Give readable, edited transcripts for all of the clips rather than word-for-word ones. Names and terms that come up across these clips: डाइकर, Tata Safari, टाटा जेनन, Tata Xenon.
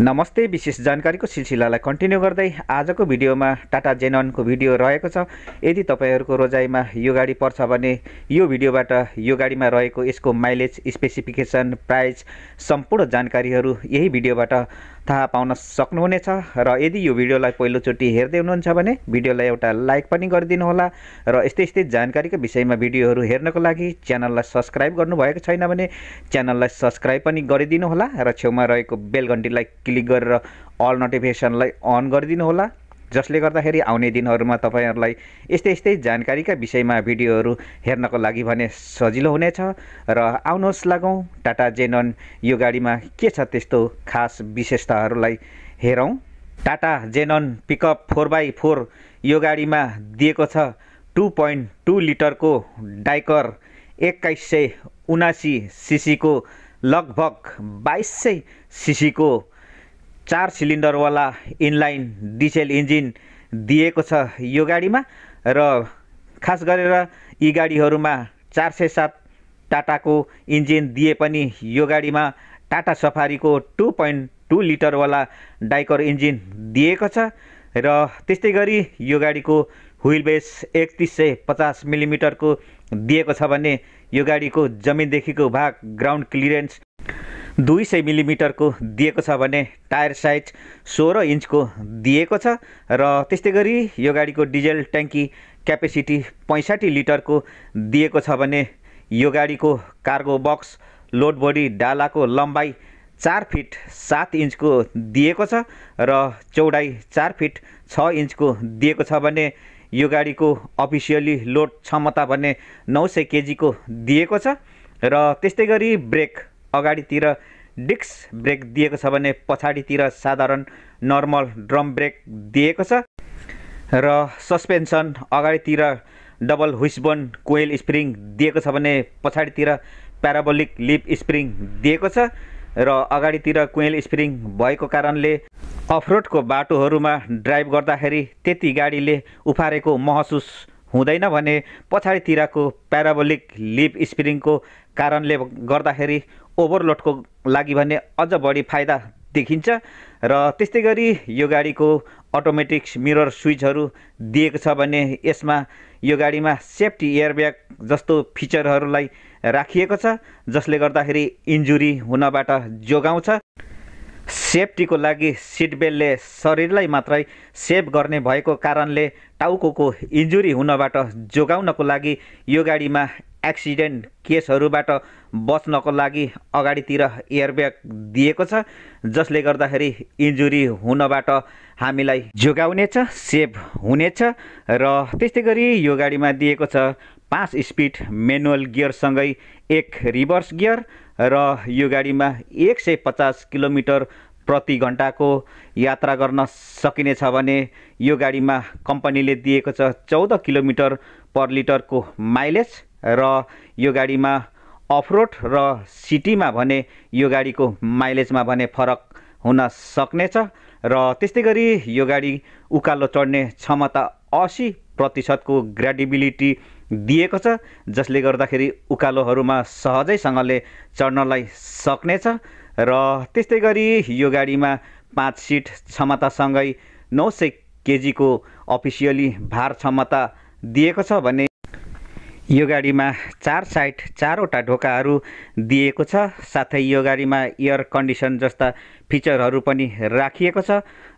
नमस्ते विशेष जानकारीको सिलसिलालाई कन्टिन्यू गर्दै आजको भिडियोमा टाटा जेननको भिडियो रहेको छ। यदि तपाईहरुको रोजाइमा यो गाडी पर्छ भने यो भिडियोबाट यो गाडीमा रहेको यसको माइलेज, स्पेसिफिकेसन, प्राइस सम्पूर्ण जानकारीहरु यही भिडियोबाट थाहा पाउन सक्नुहुनेछ। र यदि यो भिडियोलाई पहिलो चोटी हेर्दै हुनुहुन्छ भने भिडियोलाई एउटा लाइक पनि गरिदिनु होला र यस्तै जानकारीको विषयमा भिडियोहरु हेर्नको लागि च्यानललाई सब्स्क्राइब गर्नु भएको छैन भने च्यानललाई सब्स्क्राइब पनि गरिदिनु होला र छेउमा रहेको बेल घण्टीलाई क्लिक गरेर अल नोटिफिकेसनलाई अन गरिदिनु होला, जसले गर्दाखेरि आउने दिनहरुमा तपाईहरुलाई यस्तै जानकारीका विषयमा भिडियोहरु हेर्नको लागि भने सजिलो हुनेछ। र आउनुहोस् लागौं टाटा जेनन यो गाडीमा के छ त्यस्तो खास विशेषताहरुलाई हेरौं। टाटा जेनन पिकअप 4x4 यो गाडीमा दिएको छ 2.2 लिटरको डाइकर 2179 सीसी को, लगभग 2200 सीसी को 4 सिलिन्डर वाला इनलाइन डिजेल इन्जिन दिएको छ यो गाडीमा। र खास गरेर यी गाडीहरुमा 407 टाटा को इन्जिन दिए पनि यो गाडीमा टाटा सफारी को 2.2 लिटर वाला डाइकर इन्जिन दिएको छ। र त्यस्तै गरी यो गाडीको व्हील बेस 3150 मिलिमिटर को दिएको छ भने यो गाडीको जमिनदेखिको भाग ग्राउन्ड क्लियरेन्स 200 मिलिमिटर को दिएको छ भने टायर साइज 16 इंच को दिएको छ। र त्यस्तै गरी यो गाडीको डिजेल ट्याङ्की क्यापेसिटी 65 लिटर को दिएको छ भने यो गाडीको कार्गो बक्स लोड बॉडी डाला को लम्बाई 4 फिट 7 इंच को दिएको छ र चौडाई 4 फिट 6 इंच को दिएको छ भने यो गाडीको अफिसियली लोड क्षमता भने 900 केजी को दिएको छ। र त्यस्तै गरी ब्रेक अगाडीतिर डिस्क ब्रेक दिएको छ भने पछाडीतिर साधारण नर्मल ड्रम ब्रेक दिएको छ। र सस्पेन्सन अगाडीतिर डबल व्हिचबोन कोइल स्प्रिङ दिएको छ भने पछाडीतिर प्याराबोलिक लिप स्प्रिङ दिएको छ र अगाडीतिर कोइल स्प्रिङ भएको कारणले अफरोड को बाटोहरुमा ड्राइभ गर्दाखेरि त्यति गाडीले उफारेको महसुस हुँदैन भने पछाडीतिरको प्याराबोलिक लिप स्प्रिङ को कारणले गर्दाखेरि ओभरलोड को लागि भने अझ बढी फाइदा देखिन्छ। र त्यस्तै गरी यो गाडीको अटोमेटिक मिरर स्विचहरु दिएको छ भने यसमा यो गाडीमा सेफ्टी एयरब्याग जस्तो फिचरहरुलाई राखिएको छ, जसले गर्दाखेरि इन्जुरी हुनबाट जोगाउँछ। सेफ्टीको लागि सीट बेल्टले शरीरलाई मात्रै सेभ गर्ने भएको कारणले टाउकोको इन्जुरी हुनबाट जोगाउनको लागि यो गाडीमा एक्सिडेन्ट केसहरुबाट बच्नको लागि अगाडीतिर एयरब्याग दिएको छ, जसले गर्दाखेरि इन्जुरी हुनबाट हामीलाई जोगाउनेछ, सेभ हुनेछ। र त्यस्तै गरी यो गाडीमा दिएको छ 5 स्पिड म्यानुअल गियर सँगै 1 रिभर्स गियर र यो गाडीमा 150 किलोमिटर प्रति घण्टाको यात्रा गर्न सकिनेछ भने यो गाडीमा कम्पनीले दिएको छ 14 किलोमिटर पर लिटर को माइलेज। र यो गाडीमा अफरोड र सिटीमा भने यो गाडीको माइलेजमा भने फरक हुन सक्नेछ। र त्यस्तै गरी यो गाडी उकालो चढ्ने क्षमता 80% को ग्रेडेबिलिटी दिएको छ, जसले गर्दाखेरि उकालोहरुमा सहजैसँगले चढ्नलाई सक्नेछ। र त्यस्तै गरी यो गाडीमा 5 सिट क्षमतासँगै 900 केजी को अफिसियली भार क्षमता दिएको छ भने यो गाडीमा 4 साइड 4वटा ढोकाहरु दिएको छ। साथै यो गाडीमा एयर कन्डिसन जस्ता फिचरहरु पनि राखिएको छ।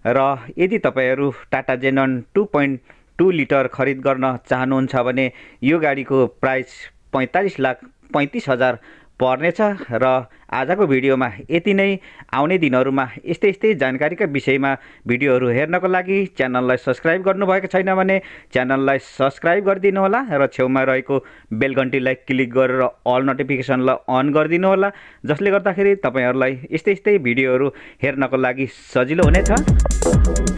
र यदि तपाईहरु टाटा जेनन 2.2 लिटर खरिद गर्न चाहनुहुन्छ भने यो गाडीको प्राइस 45,35,000 पर्नेछ। र आजको भिडियोमा यति नै। आउने दिनहरुमा यस्तै जानकारीका विषयमा भिडियोहरु हेर्नको लागि च्यानललाई सब्स्क्राइब गर्नुभएको छैन भने च्यानललाई सब्स्क्राइब गरिदिनु होला र छेउमा रहेको बेल घण्टीलाई क्लिक गरेर अल नोटिफिकेसनलाई अन गरिदिनु होला, जसले गर्दाखेरि तपाईहरुलाई यस्तै भिडियोहरु हेर्नको लागि सजिलो हुनेछ।